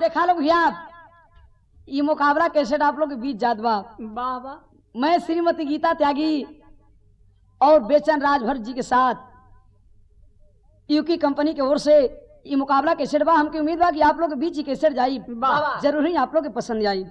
देखा लोग ये मुकाबला कैसे आप लोग के बीच जात बा। मैं श्रीमती गीता त्यागी और बेचन राजभर जी के साथ यूकी कंपनी की ओर से ये मुकाबला कैसे बा। हमके उम्मीद बा कि आप लोग के बीच ही कैसे जाई, जरूर ही आप लोग के पसंद आई।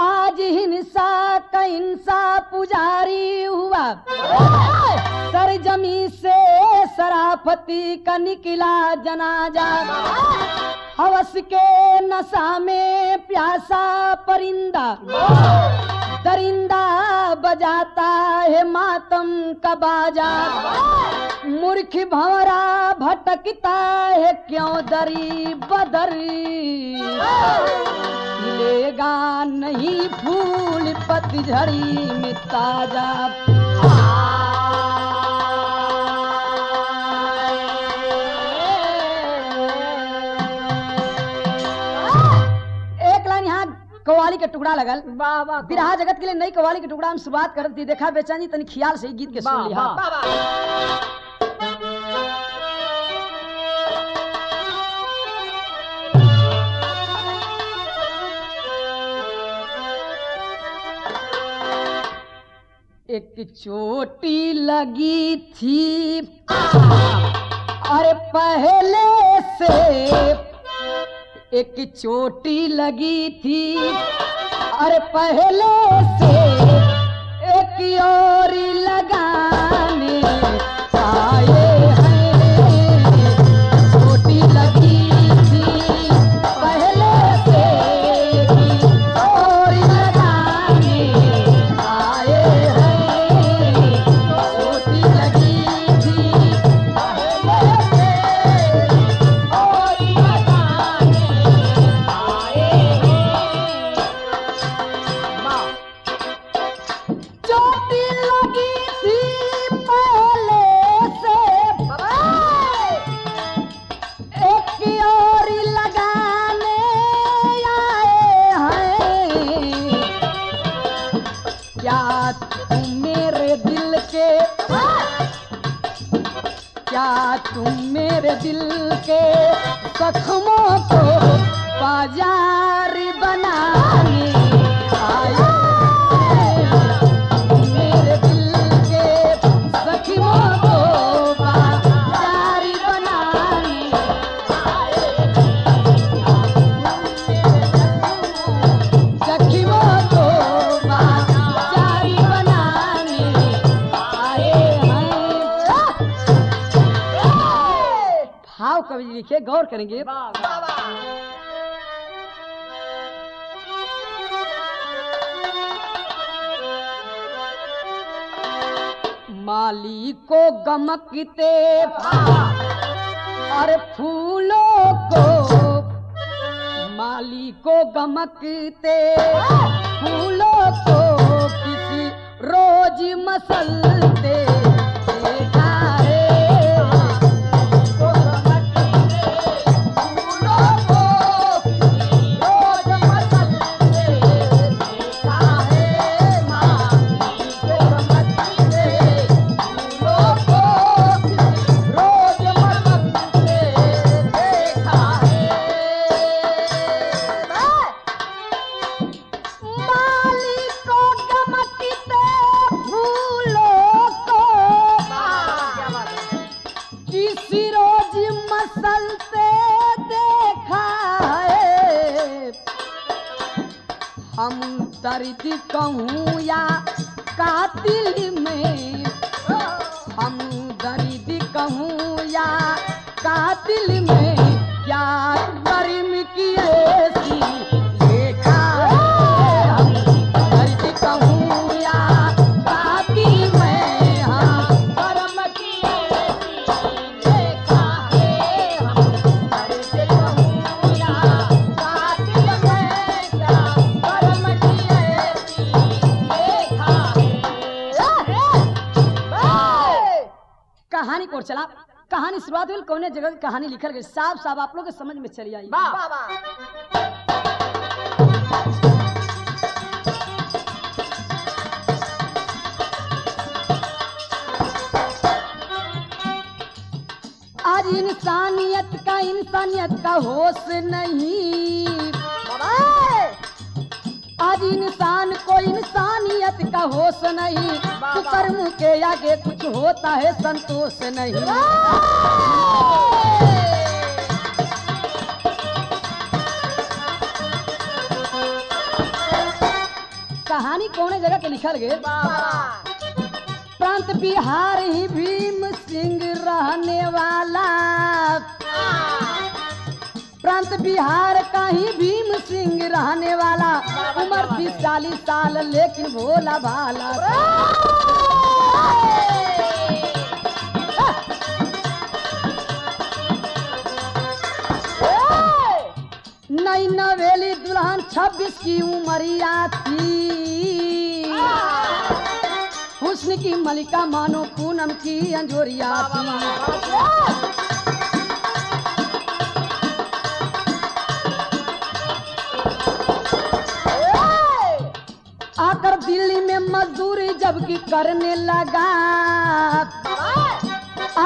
आज हिंसा का इंसा पुजारी हुआ, सरजमी से सराफती का निकला जनाजा। हवस के नशा में प्यासा परिंदा, दरिंदा बजाता है मातम का बाजा। मूर्ख भंवरा भटकता है क्यों दरी बदरी, लेगा नहीं फूल पतझड़ी में ताजा। कवाली के टुकड़ा लगल बिरहा जगत के लिए नई कवाली के टुकड़ा हम शुरुआत कर दी। देखा बेचन जी तनी ख्याल से गीत के सुन लिया। एक चोटी लगी थी अरे पहले से, एक चोटी लगी थी और पहले से, एक और लगाने आए हैं। चोटी लगी थी पहले से, एक और लगाने आए हैं। चोटी लगी तुम मेरे दिल के जख्मों को बाजार बनाने आए। लिखे गौर करेंगे। माली को गमकते और फूलों को, माली को गमकते फूलों को किसी रोज मसलते कहूँ या कातिल में, हम दर्द कहूँ या कहानी को चला। कहानी शुरुआत हुई, कौन जगह की कहानी लिखल गई, साफ साफ आप लोग के समझ में चली आई। आज इंसानियत का होश नहीं, आज इंसान को इंसानियत का होश नहीं, कर्म के आगे कुछ होता है संतोष नहीं। कहानी कौन जगह के लिखल गए, प्रांत बिहार ही भीम सिंह रहने वाला, प्रांत बिहार का ही भीम सिंह रहने वाला, उम्र 30-40 साल लेकिन भोला भाला। नई नवेली दुल्हन 26 की उमरिया थी, हुस्न की मलिका मानो पूनम की अंजोरिया थी। आकर दिल्ली में मजदूरी जबकि करने लगा,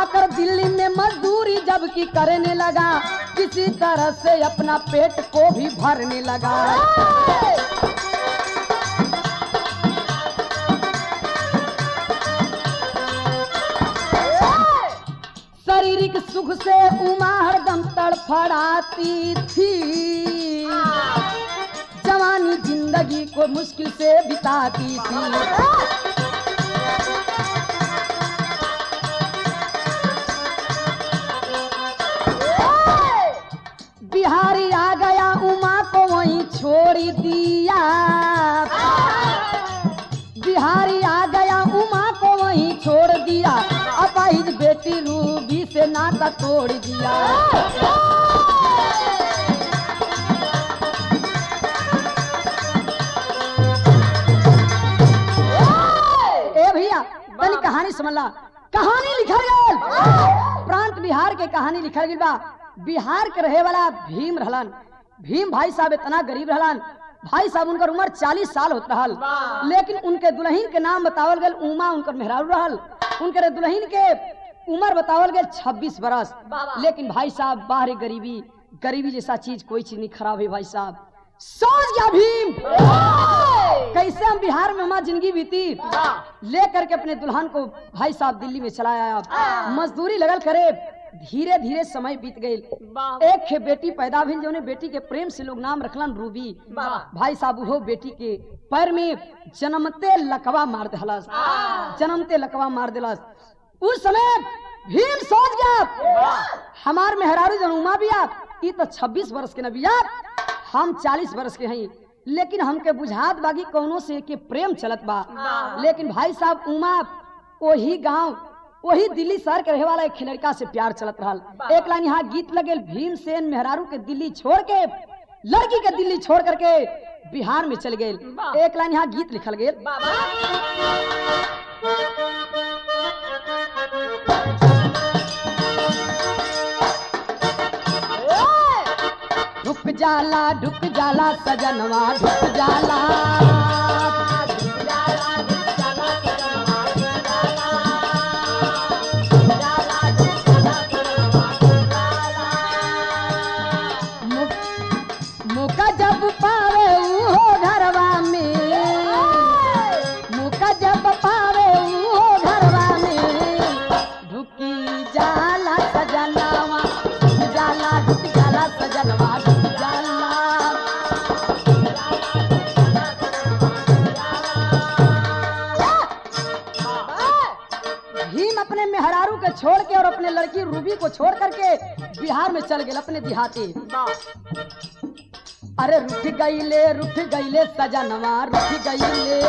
आकर दिल्ली में मजदूरी जबकि करने लगा, किसी तरह से अपना पेट को भी भरने लगा। शारीरिक सुख से उमा हरदम तड़फड़ाती थी, जवानी जिंदगी को मुश्किल से बिताती थी। बिहारी आ गया उमा को वहीं छोड़ दिया, बिहारी आ गया उमा को वहीं छोड़ दिया, अपाहिज बेटी रूबी से नाता तोड़ दिया। कहानी समझला, कहानी लिखल गल, प्रांत बिहार के कहानी लिखल गई बा। बिहार के रहे वाला भीम रहलन, भीम भाई साहब इतना गरीब रहलन, भाई साहब उनकर उम्र 40 साल होत रहल, लेकिन उनके दुल्हन के नाम बतावल गल उमा, उनकर मेहरारू रहल, उनके दुल्हन के उम्र बतावल गल 26 बरस, लेकिन भाई साहब बाहरी गरीबी, गरीबी जैसा चीज कोई चीज नहीं खराब है। भाई साहब सोच गया भीम कैसे हम बिहार में हमारी जिंदगी बीती, लेकर के अपने दुल्हन को भाई साहब दिल्ली में चला आया, मजदूरी लगल करे। धीरे धीरे समय बीत गई, एक बेटी पैदा भइल, जो बेटी के प्रेम से लोग नाम रखलन रूबी। भाई साहब वो बेटी के पैर में जन्मते लकवा मार दिलस, जन्मते लकवा मार दिलस। उस समय भीम सोच गया हमार मेहरारू जनुमा भी आप ये तो 26 वर्ष के न भी आप, हम 40 वर्ष के हैं, लेकिन हमके बुझात बागी कौनों से के प्रेम चलत बा। लेकिन भाई साहब उमा वही गांव, वही दिल्ली शहर के रहे वाला एक लड़का से प्यार चलत रहल। एक लाइन यहाँ गीत लगेल, भीमसेन मेहरारू के दिल्ली छोड़ के, लड़की के दिल्ली छोड़ करके बिहार में चल गए। एक लाइन यहाँ गीत लिखल गए, ढुक जाला सजनवा ढुक जाला, मुका जब पावे उहो घरवा में, मुका जब पावे उहो घरवा में, ढुकी जाला सजनवा ढुक जाला सजनवा। छोड़ के और अपने लड़की रूबी को छोड़ करके बिहार में चल गए अपने देहाती। अरे रूठ गईले सजनवा रूठ गईले,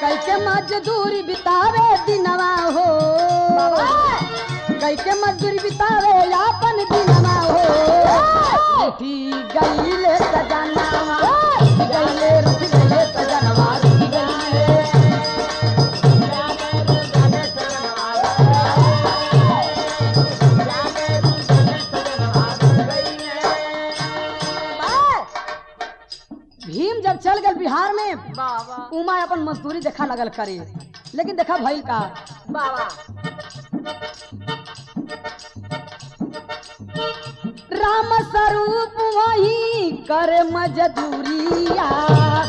कई के मजदूरी बितावे दिनवा हो, कई के मजदूरी बितावे अपन दिनवा हो। उमा अपन मजदूरी देखा लगल करे, लेकिन देखा भइल का बाबा राम स्वरूप वही करे मजदूरिया,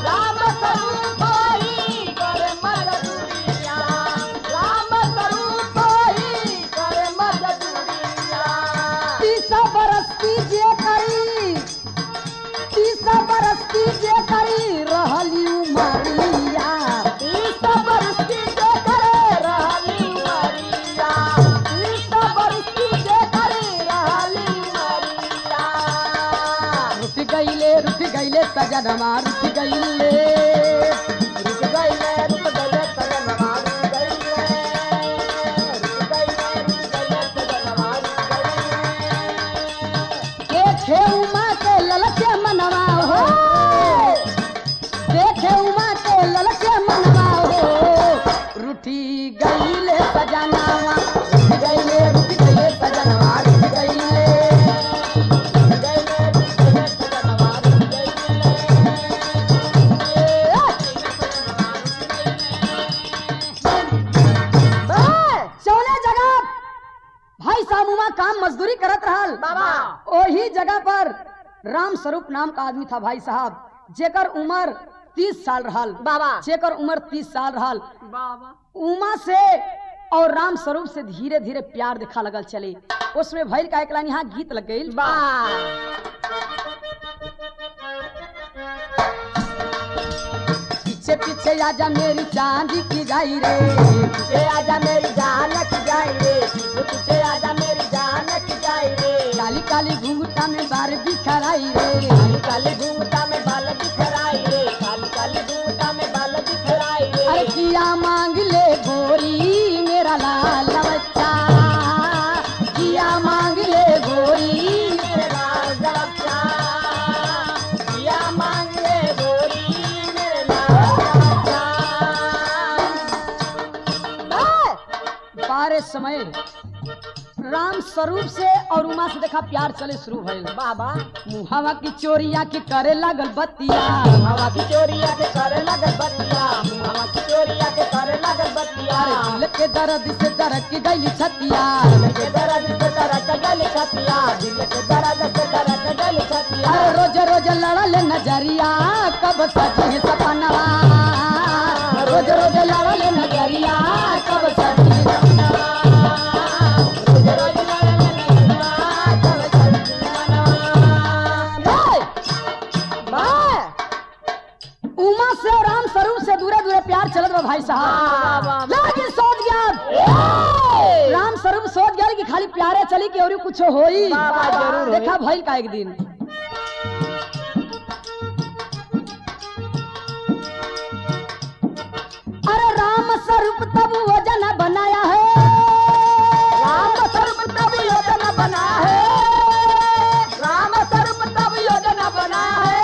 राम स्वरूप वही करे मजदूरिया, राम स्वरूप वही करे मजदूरिया। 30 बरस की जे करी, 30 बरस की जे करी रहली उमरिया, 30 बरस की जे करे रहली उमरिया, 30 बरस की जे करे रहली उमरिया। रुक गईले सजनवा, रुक गईले, रुक गईले, रुक गईले सजनवा, रुक गईले, रुक गईले, रुक गईले सजनवा, रुक गईले। देखे उमा के ललचे मनवा हो, देखे उमा के ललचे मनवा हो, रूठ गईले सजनवा, रूठ गईले सजनवा, रूठ गईले। काम मजदूरी करत रहल बाबा, वही जगह पर राम स्वरूप नाम का आदमी था भाई साहब, जेकर उम्र 30 साल रहल बाबा, जेकर उम्र 30 साल रहल बाबा। उमा से और राम स्वरूप से धीरे धीरे प्यार दिखा लगल चले, उसमें भैर का एक लाइन यहाँ गीत लग गई। पीछे पीछे आजा मेरी जान की जाई रे, पीछे आजा मेरी जान की जाई रे, पीछे आजा मेरी जान की जाई रे। काली काली घूंघटा में बाल बिखराई रे, काली काली घूंघटा में बाल बिखराई रे, काली काली घूंघटा में बाल बिखराई रे। अरे किया मांग ले गोरी मेरा लाल बच्चा, किया मांग ले गोरी मेरा लाल बच्चा, किया मांग ले गोरी मेरा लाल बच्चा। बारे समय राम स्वरूप से और उमा से देखा प्यार चले शुरू भइल बाबा। मुहावा की चोरिया के करे लागल बतिया, मुहावा की चोरिया के करे लागल बतिया, मुहावा की चोरिया के करे लागल बतिया। दिल के दर्द से दरक गइल छतिया, दिल के दर्द से दरक गइल छतिया, दिल के दर्द से दरक गइल छतिया। रोज रोज लड़ल नजरिया कब सजी सपनवा, रोज रोज लड़ल नजरिया कब सजी सपनवा। प्यार चलत बा भाई साहब, लेकिन सोच गया राम स्वरूप, सोच गया कि खाली प्यारे चली के और कुछ होई देखा भइल का। एक दिन अरे राम स्वरूप तब योजना बनाया है, राम स्वरूप तब योजना बनाया है, राम स्वरूप तब योजना बनाया है।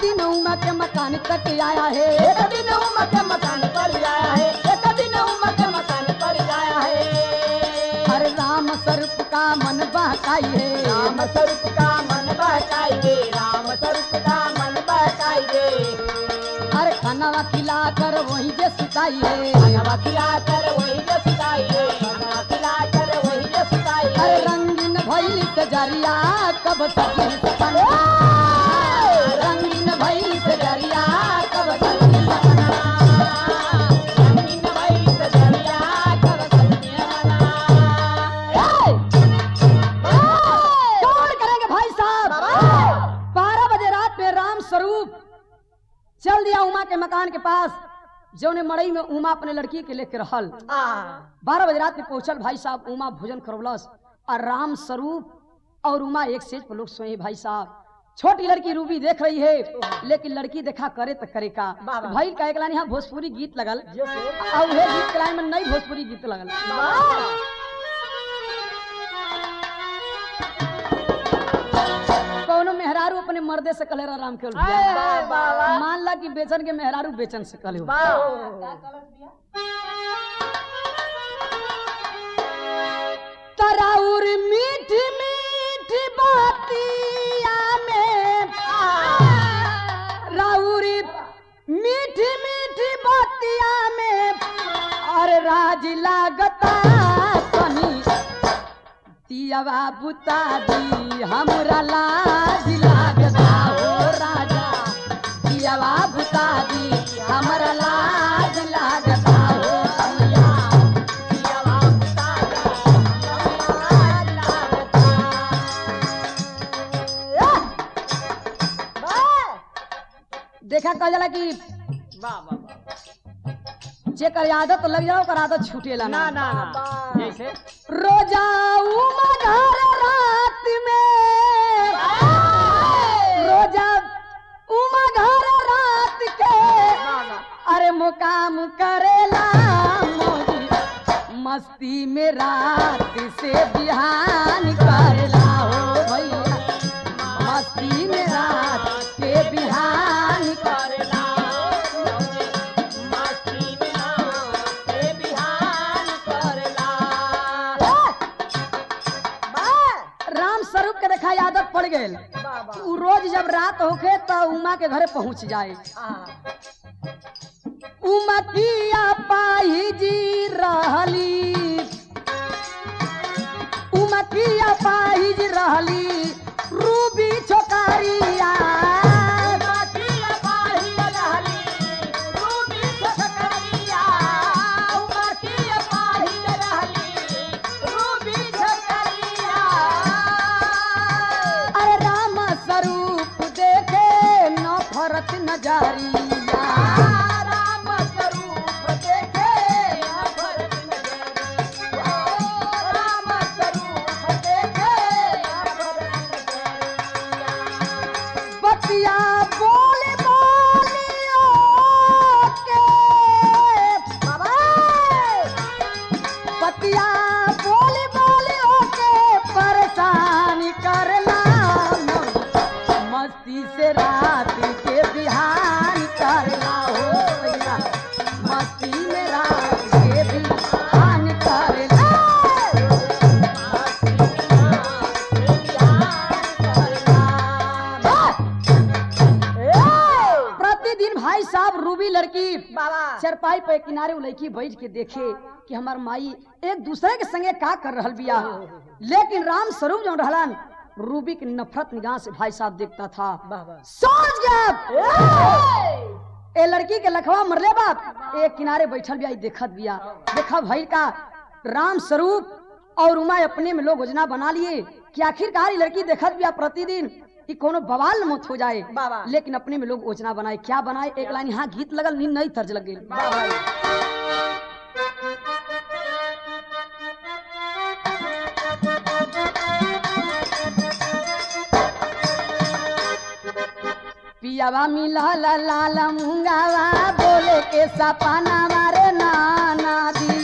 दिन उमा के मकान तक आया है, एक दिन उमा के मकान पर आया है, एक दिन उमा के मकान पर आया है। अरे राम स्वरूप का मन बहकाई है, राम स्वरूप का मन बहकाई है, राम स्वरूप का मन बहकाई है। अरे खानावा खिला कर वही जे सुताई है, खानावा खिला कर वही जे सुताई है, खानावा खिला कर वही जे सुताई है। अरे रंगीन भइल सजरिया कब सजी सपनवा, रंगीन भइल सजरिया कब सजी सपनवा, रंगीन भइल सजरिया कब सजी सपनवा। कौन करेंगे भाई साहब। 12 बजे रात में राम स्वरूप चल दिया उमा के मकान के पास, जोने मड़ई में उमा अपने लड़की के लेके रहल। 12 बजे रात में पहुंचल भाई साहब, उमा भोजन करवलस और राम स्वरूप और उमा एक सेज पर लोग सोए भाई साहब। छोटी लड़की रूबी देख रही है, लेकिन लड़की देखा करे तो करे का भाई का। एक लाइन यहाँ भोजपुरी गीत लगल, अब वह गीत लाइन में नई भोजपुरी गीत लगल। मर्दे से कलेरा राम के मान ला कि बेचन के मेहरारू बेचन से कले तराउर मीठी मीठी बातिया में राउरी मीठी मीठी बातिया में और राज लागता कहीं दियावा बुता दी हमरा लाज लागता हो राजा दियावा बुता दी हमरा लाज लागता हो देखा कह जाला कि जे कर आदत लग जाओ कर आदत छूटेला ना ना ना जैसे रोजा उमा घर रात में रोजा उमा घर रात के अरे मुकाम करेला मस्ती में रात से बिहान करेला हो भैया मस्ती में रात से बिहान पड़ गए रोज जब रात होके तो उमा के घरे पहुंच जाए उमा की पाई जी रहली उमा की पाई जी रहली रूबी छोकारिया नजरिया राम स्वरूप देखे भरत नजरिया राम स्वरूप देखे भरत नजरिया बतिया बोले बोलियो के बाबा बतिया बोले बोलियो के परेशान करला मस्ती से रात के बिहान करला हो भैया मस्ती में रात के बिहान करला प्रतिदिन भाई साहब रूबी लड़की चरपाई पे किनारे उ लड़की बैठ के देखे कि हमार माई एक दूसरे के संगे का कर रहल बिया लेकिन राम स्वरूप जो रहलन रूबी की नफरत निगाह से भाई साहब देखता था सोच गया ए लड़की के लखवा मरले बाप एक किनारे बैठल भी देखत बिया देखा भाई का राम स्वरूप और उमा अपने में लोग योजना बना लिए कि आखिरकार लड़की देखत बिया प्रतिदिन कि कोनो बवाल मत हो जाए लेकिन अपने में लोग योजना बनाए क्या बनाए एक लाइन यहाँ गीत लगल नींद नहीं तर्ज लग गई पियावा मिला ला लाला मुंगावा बोले के सपना मारे नाना दी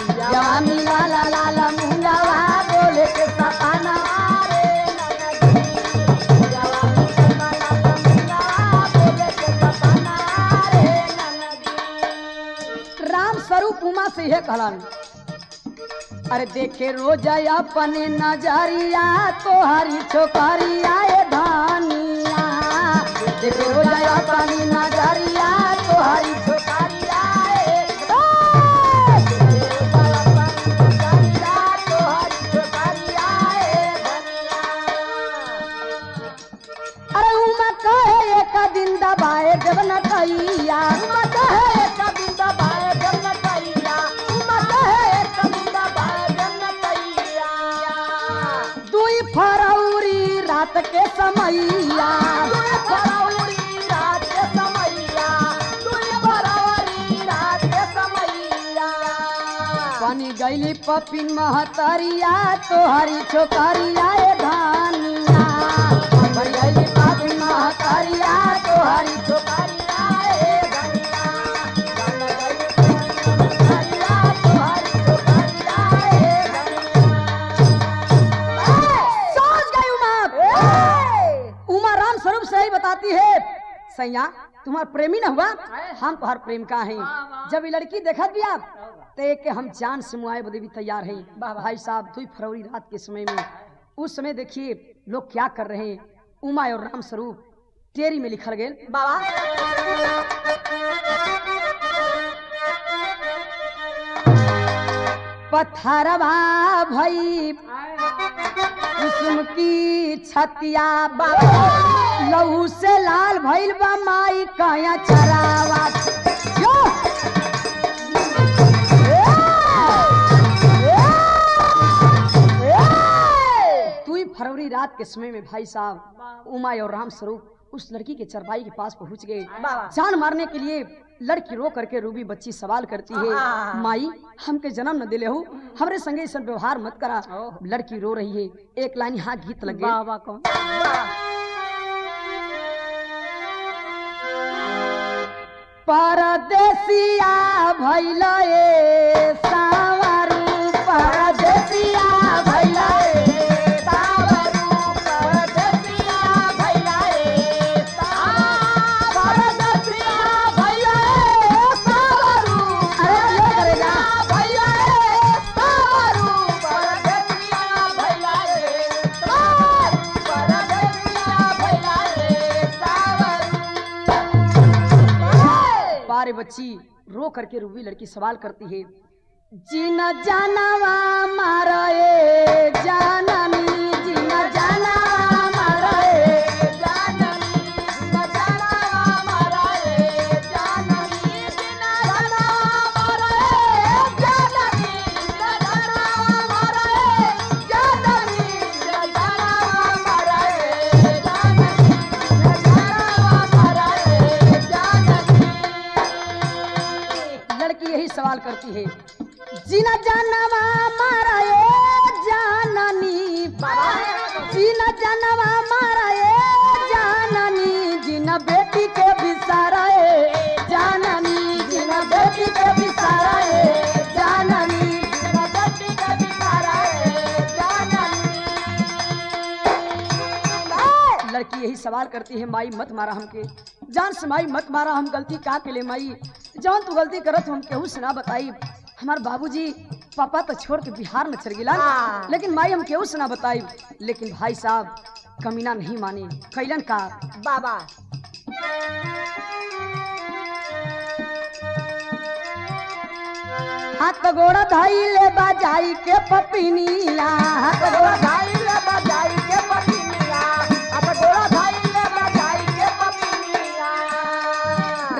पियावा मिला ला लाला मुंगावा बोले के सपना राम स्वरूप उमा से यह कहलन अरे देखे रोजा अपने नजरिया तोहारी छोकरिया ए धनिया देखे रोजा अपने नजरिया तोहारी छोकरिया ए धनिया अरे उमा कहे एक दिन दबाए देवना कहिया उमा कहे एक दिन दबाए देवना के समैया फरवरी रात के समैया फरवरी रात के समैया बन गई पपिन महतरिया तोहरी छोकरिया ए धानिया बन गई पपिन महतरिया तोहरी छोकरिया ए ही बताती है, सैया तुम्हार प्रेमी न हुआ, हम तुम्हार प्रेम का है। जब ये लड़की देखा दिया तो हम जान से मुआए बदे भी तैयार है। भाई साहब 2 फरवरी रात के समय में, उस समय देखिए लोग क्या कर रहे हैं, उमा और राम स्वरूप टेरी में लिखल गए। बाबा पत्थरवा भई कुसुम की छतिया, बाबा लहू से लाल भइल बा माई काया चरावा। फरवरी रात के समय में भाई साहब उमा और राम स्वरूप उस लड़की के चरपाई के पास पहुंच गए। जान मारने के लिए लड़की रो करके रूबी बच्ची सवाल करती है, माई हमके जन्म न दिले हो, हमरे संगे ऐसा व्यवहार मत करा। लड़की रो रही है, एक लाइन यहाँ गीत लग गए। बच्ची रो करके रूबी लड़की सवाल करती है, जीना जानवा मारा ए जाननी, जीना जानवा मारा ए जाननी, जीना जानवा मारा ए जाननी, जीना जानवा मारा ए जाननी, जीना जानवा मारा ए जाननी, जीना जानवा मारा ए जाननी। सवाल करती है, जीना जानवा मारा ए जाननी, जीना जानवा मारा ए जाननी, जीना बेटी के बिसारा ए जाननी, जीना बेटी के बिसारा ए जाननी, जीना बेटी के बिसारा ए जाननी। लड़की यही सवाल करती है, माई मत मारा हमके, जान से माई मत मारा, हम गलती का के ले माई, जान तू गलती करत हम केहू से ना बताई। हमार बाबूजी पापा तो छोड़ के बिहार में चल गिला, लेकिन माई हम केहू से ना बताई। लेकिन भाई साहब कमीना नहीं मानी, कैलन का बाबा हाथ गोड़ा धाइले बजाई के पपिनिया, हाथ गोड़ा धाइले बजाई के पपिनिया, हाथ गोड़ा धाइले बजाई के पपिनिया,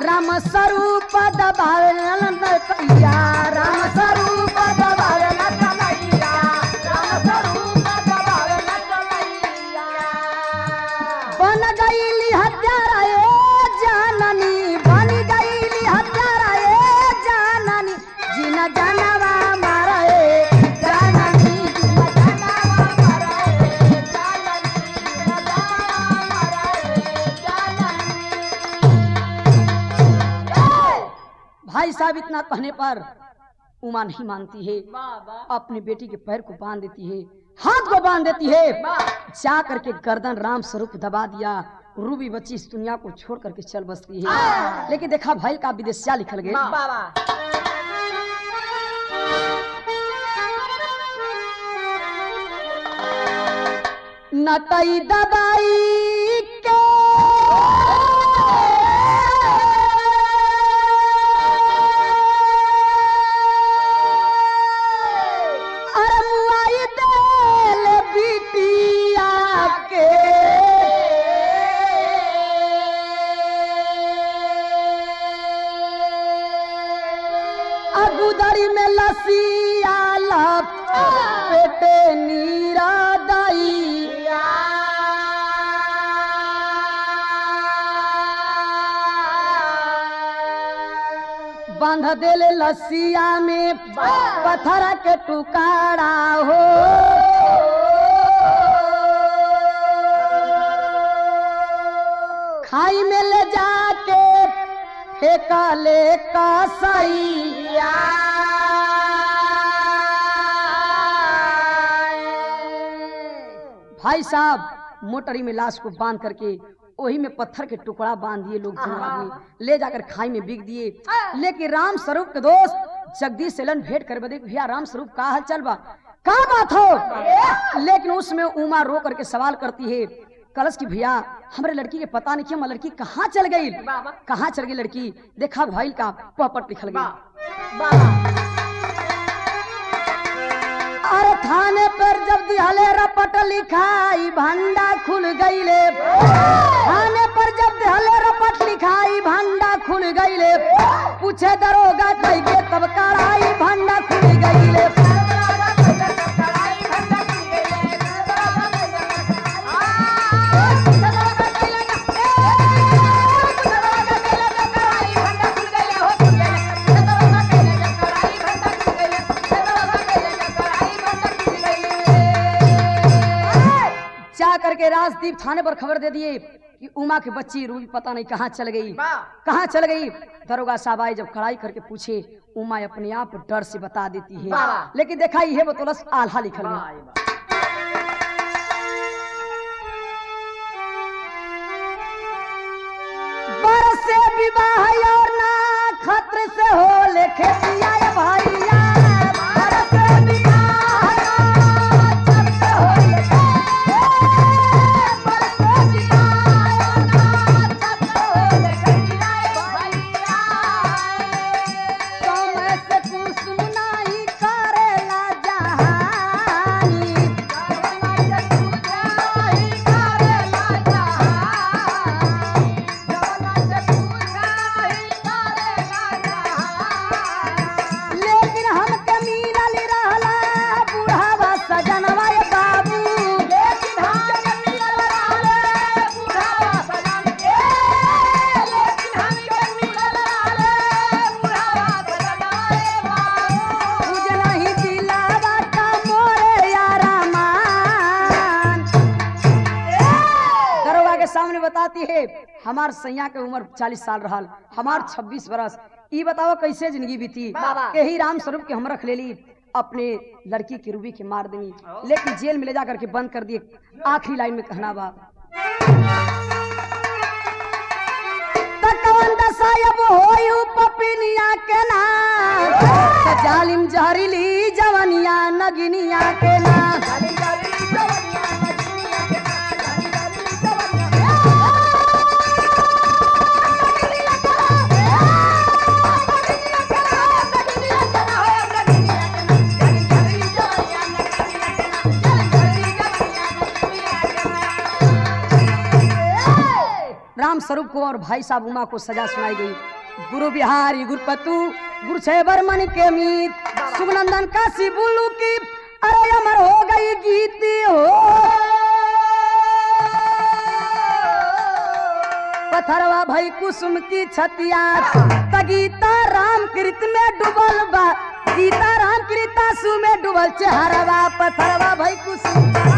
राम स्वरूप दबावल न कहिया, राम स्वरूप दबावल न कहिया, राम स्वरूप दबावल न कहिया, बन गईली हत्यारा ए जाननी, बन गईली हत्यारा ए जाननी, जीना जानवा मारा ए जाननी, जीना जानवा मारा ए जाननी, जीना जानवा मारा ए जाननी। भाई साहब इतना कहने पर उमा नहीं मानती है, अपनी बेटी के पैर को बांध देती है, हाथ को बांध देती है, जा करके गर्दन राम स्वरूप दबा दिया। रूबी बच्ची इस दुनिया को छोड़ करके चल बसती है। लेकिन देखा भाई का विदेशिया लिखल गया। नटई दबाई के दिल लसिया में पत्थर के टुकड़ा हो, खाई में ले जाके फेंका ले कसैया, भाई साहब मोटरी में लाश को बांध करके वही में पत्थर के टुकड़ा बांध दिए लोग जनाब में, ले जाकर खाई में बिक दिए। लेकिन राम स्वरूप के दोस्त जगदीश सेलन भेंट कर बदे, भैया राम स्वरूप का हाल चल बा, का बात हो। लेकिन उसमें उमा रो करके सवाल करती है कलश की, भैया हमारे लड़की के पता नहीं क्यों लड़की कहाँ चल गई, कहाँ चल गई लड़की, देखा भाई का पॉपट निकल गया। अरे थाने पर जब दिहले रपट लिखाई भंडा खुल गईले, थाने पर जब दिहले रपट लिखाई भंडा खुल गईले, पूछे दरोगा कई के तब कड़ाई भंडा खुल गईले। राजदीप थाने पर खबर दे दिए कि उमा की बच्ची रूबी पता नहीं कहाँ चल गई, कहाँ चल गई। दरोगा साहब आए, जब कड़ाई करके पूछे उमा अपने आप डर से बता देती है, लेकिन देखा ये वो तुलस आल्हा लिखल गया। बरसे विवाह और ना खत्र से हो लेखे सिया भाईया, हमार सैया के उम्र 40 साल रहल, हमार 26 बरस, ई बताओ कैसे जिंदगी बीती। यही राम स्वरूप के हम रख लेली, अपने लड़की की रूबी के मार देनी, लेकिन जेल में ले जा करके बंद कर दिए। आखिरी लाइन में कहना बा जालिम जहरीली जवनिया नगिनिया के ना। स्वरूप को और भाई साहब उमा को सजा सुनाई गई। गुरु बिहारी गुरुपतु गुरु छेबर मन के मीत सुगनंदन काशी बुलू की, अरे अमर हो गई गीती हो, पथरवा भाई कुसुम की छतिया, गीता राम कृत में डुबल बा, गीता राम कृतासु में डुबल चेहरवा, पथरवा भाई कुसुम